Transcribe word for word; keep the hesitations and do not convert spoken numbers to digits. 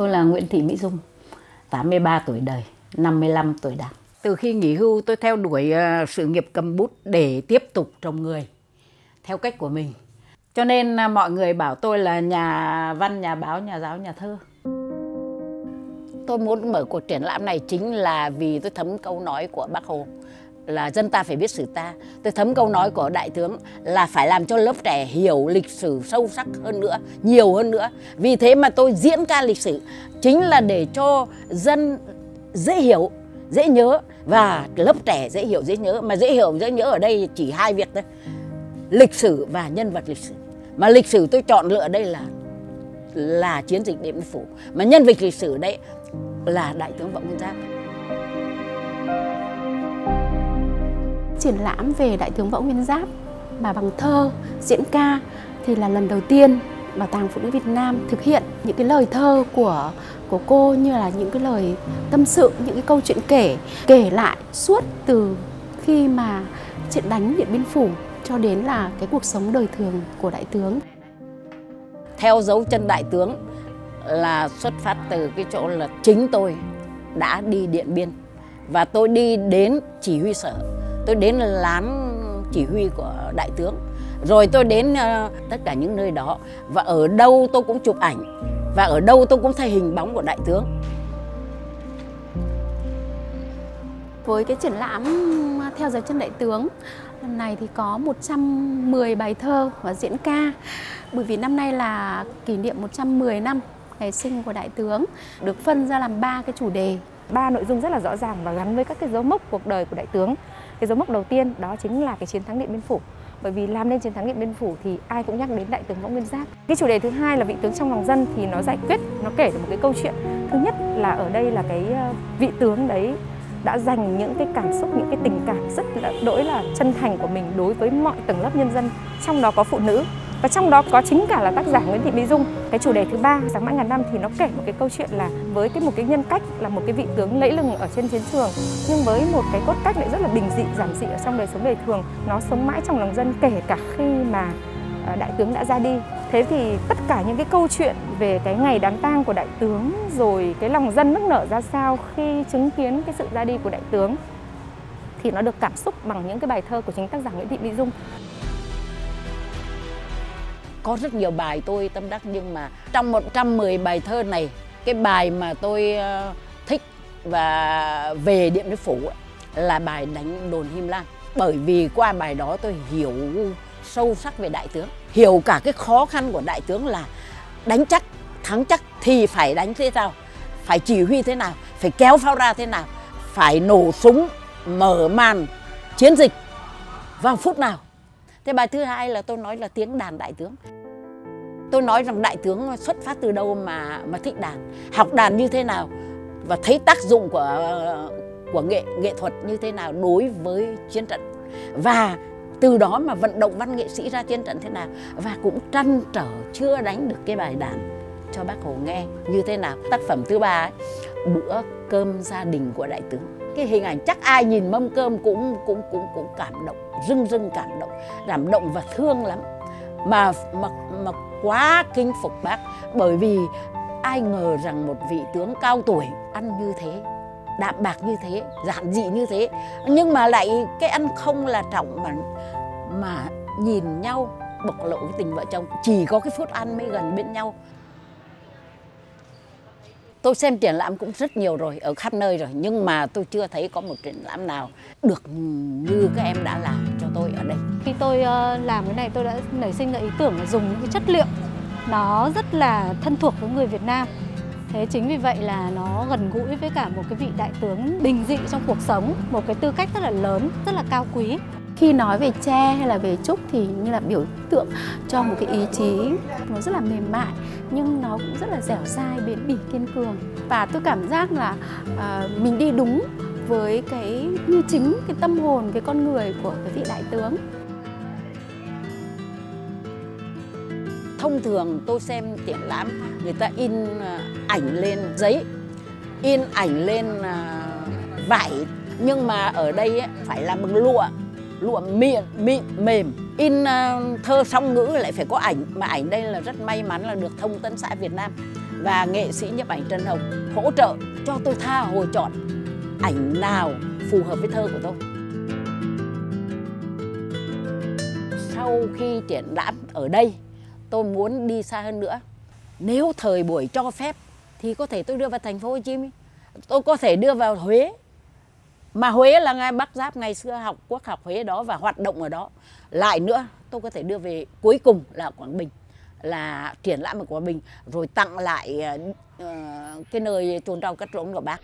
Tôi là Nguyễn Thị Mỹ Dung, tám mươi ba tuổi đời, năm mươi lăm tuổi Đảng. Từ khi nghỉ hưu tôi theo đuổi sự nghiệp cầm bút để tiếp tục trồng người theo cách của mình. Cho nên mọi người bảo tôi là nhà văn, nhà báo, nhà giáo, nhà thơ. Tôi muốn mở cuộc triển lãm này chính là vì tôi thấm câu nói của Bác Hồ là dân ta phải biết sử ta. Tôi thấm câu nói của Đại tướng là phải làm cho lớp trẻ hiểu lịch sử sâu sắc hơn nữa, nhiều hơn nữa. Vì thế mà tôi diễn ca lịch sử chính là để cho dân dễ hiểu, dễ nhớ và lớp trẻ dễ hiểu, dễ nhớ. Mà dễ hiểu, dễ nhớ ở đây chỉ hai việc thôi. Lịch sử và nhân vật lịch sử. Mà lịch sử tôi chọn lựa đây là là chiến dịch Điện Biên Phủ. Mà nhân vật lịch sử đấy là Đại tướng Võ Nguyên Giáp. Triển lãm về Đại tướng Võ Nguyên Giáp mà bằng thơ, diễn ca thì là lần đầu tiên Bảo tàng Phụ nữ Việt Nam thực hiện những cái lời thơ của của cô, như là những cái lời tâm sự, những cái câu chuyện kể kể lại suốt từ khi mà trận đánh Điện Biên Phủ cho đến là cái cuộc sống đời thường của Đại tướng. Theo dấu chân Đại tướng là xuất phát từ cái chỗ là chính tôi đã đi Điện Biên và tôi đi đến chỉ huy sở, tôi đến lán chỉ huy của Đại tướng, rồi tôi đến uh, tất cả những nơi đó, và ở đâu tôi cũng chụp ảnh và ở đâu tôi cũng thấy hình bóng của Đại tướng. Với cái triển lãm theo dấu chân Đại tướng lần này thì có một trăm mười bài thơ và diễn ca, bởi vì năm nay là kỷ niệm một trăm mười năm ngày sinh của Đại tướng, được phân ra làm ba cái chủ đề, ba nội dung rất là rõ ràng và gắn với các cái dấu mốc cuộc đời của Đại tướng. Cái dấu mốc đầu tiên đó chính là cái chiến thắng Điện Biên Phủ, bởi vì làm nên chiến thắng Điện Biên Phủ thì ai cũng nhắc đến Đại tướng Võ Nguyên Giáp. Cái chủ đề thứ hai là vị tướng trong lòng dân thì nó giải quyết, nó kể được một cái câu chuyện. Thứ nhất là ở đây là cái vị tướng đấy đã dành những cái cảm xúc, những cái tình cảm rất là đỗi là chân thành của mình đối với mọi tầng lớp nhân dân, trong đó có phụ nữ và trong đó có chính cả là tác giả Nguyễn Thị Mỹ Dung. Cái chủ đề thứ ba, Sáng mãi ngàn năm, thì nó kể một cái câu chuyện là với cái một cái nhân cách là một cái vị tướng lẫy lừng ở trên chiến trường, nhưng với một cái cốt cách lại rất là bình dị, giản dị ở trong đời sống đời thường, nó sống mãi trong lòng dân kể cả khi mà Đại tướng đã ra đi. Thế thì tất cả những cái câu chuyện về cái ngày đám tang của Đại tướng, rồi cái lòng dân nức nở ra sao khi chứng kiến cái sự ra đi của Đại tướng, thì nó được cảm xúc bằng những cái bài thơ của chính tác giả Nguyễn Thị Mỹ Dung. Có rất nhiều bài tôi tâm đắc, nhưng mà trong một trăm mười bài thơ này, cái bài mà tôi thích và về Điện Biên Phủ là bài Đánh Đồn Him Lam. Bởi vì qua bài đó tôi hiểu sâu sắc về Đại tướng, hiểu cả cái khó khăn của Đại tướng là đánh chắc, thắng chắc thì phải đánh thế nào, phải chỉ huy thế nào, phải kéo pháo ra thế nào, phải nổ súng, mở màn chiến dịch vào phút nào. Thế bài thứ hai là tôi nói là tiếng đàn Đại tướng. Tôi nói rằng Đại tướng xuất phát từ đâu mà mà thích đàn, học đàn như thế nào và thấy tác dụng của của nghệ nghệ thuật như thế nào đối với chiến trận, và từ đó mà vận động văn nghệ sĩ ra chiến trận thế nào, và cũng trăn trở chưa đánh được cái bài đàn cho Bác Hồ nghe như thế nào. Tác phẩm thứ ba ấy, Bữa cơm gia đình của Đại tướng. Cái hình ảnh chắc ai nhìn mâm cơm cũng cũng cũng cũng cảm động, rưng rưng cảm động, cảm động và thương lắm. Mà mà mà quá kính phục Bác, bởi vì ai ngờ rằng một vị tướng cao tuổi ăn như thế, đạm bạc như thế, giản dị như thế, nhưng mà lại cái ăn không là trọng, mà mà nhìn nhau bộc lộ cái tình vợ chồng, chỉ có cái phút ăn mới gần bên nhau. Tôi xem triển lãm cũng rất nhiều rồi, ở khắp nơi rồi, nhưng mà tôi chưa thấy có một triển lãm nào được như các em đã làm cho tôi ở đây. Khi tôi làm cái này tôi đã nảy sinh ra ý tưởng là dùng những cái chất liệu nó rất là thân thuộc với người Việt Nam. Thế chính vì vậy là nó gần gũi với cả một cái vị đại tướng bình dị trong cuộc sống, một cái tư cách rất là lớn, rất là cao quý. Khi nói về tre hay là về trúc thì như là biểu tượng cho một cái ý chí nó rất là mềm mại, nhưng nó cũng rất là dẻo dai, bền bỉ, kiên cường. Và tôi cảm giác là uh, mình đi đúng với cái như chính cái tâm hồn, cái con người của cái vị đại tướng. Thông thường tôi xem triển lãm người ta in ảnh lên giấy, in ảnh lên uh, vải, nhưng mà ở đây ấy, phải làm bằng lụa. Lụa mịn, mịn, mềm. In uh, thơ song ngữ lại phải có ảnh. Mà ảnh đây là rất may mắn là được Thông tấn xã Việt Nam và nghệ sĩ nhiếp ảnh Trần Hồng hỗ trợ cho tôi tha hồ chọn ảnh nào phù hợp với thơ của tôi. Sau khi triển lãm ở đây, tôi muốn đi xa hơn nữa. Nếu thời buổi cho phép thì có thể tôi đưa vào thành phố Hồ Chí Minh, tôi có thể đưa vào Huế. Mà Huế là ngay Bác Giáp ngày xưa học Quốc học Huế đó và hoạt động ở đó. Lại nữa, tôi có thể đưa về cuối cùng là Quảng Bình, là triển lãm ở Quảng Bình, rồi tặng lại uh, cái nơi chuồng rau cắt rốn của Bác.